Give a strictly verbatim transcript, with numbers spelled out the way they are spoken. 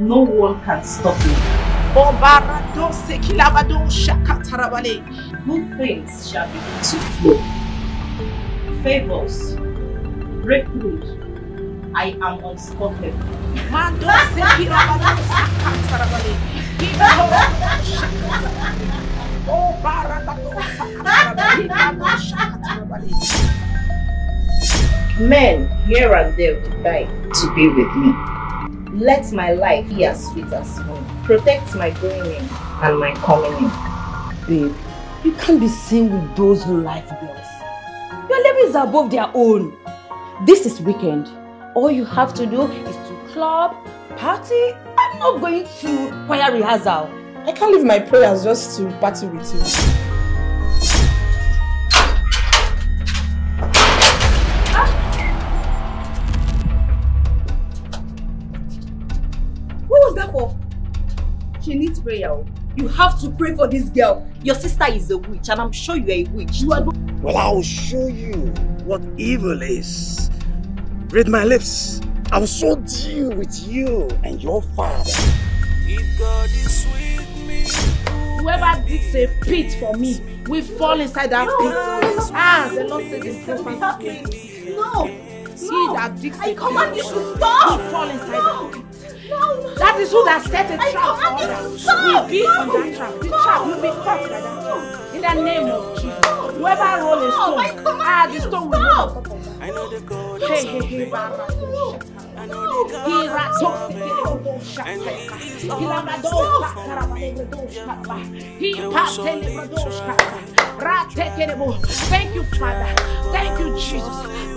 no one can stop me. Good things shall begin to flow. Favors, breakthroughs. I am unstoppable. Oh, men here and there would die to be with me. Let my life be as sweet as home. Protect my going in and my coming in. Babe, you can't be seen with those who life bless. Your levels are above their own. This is weekend. All you have to do is to club, party. I'm not going to choir rehearsal. I can't leave my prayers just to party with you. Ah. What was that for? She needs prayer. You have to pray for this girl. Your sister is a witch, and I'm sure you are a witch. You are... Well, I will show you what evil is. Read my lips. I will so deal with you and your father. If God is sweet. Whoever digs a pit for me, we fall inside that no, pit. No, ah, the Lord said this is not No, no. See that digs I command you to stop. We fall inside no, that pit. No, no, that is who that set a trap for us. We'll be on that trap. The no, trap will be caught by that trap. In the name of Jesus. No, whoever rolls a stone, no, ah, the stone will move. I know the God is hey, hey, hey, no, I know the God. Thank you, Father. Thank you, Jesus.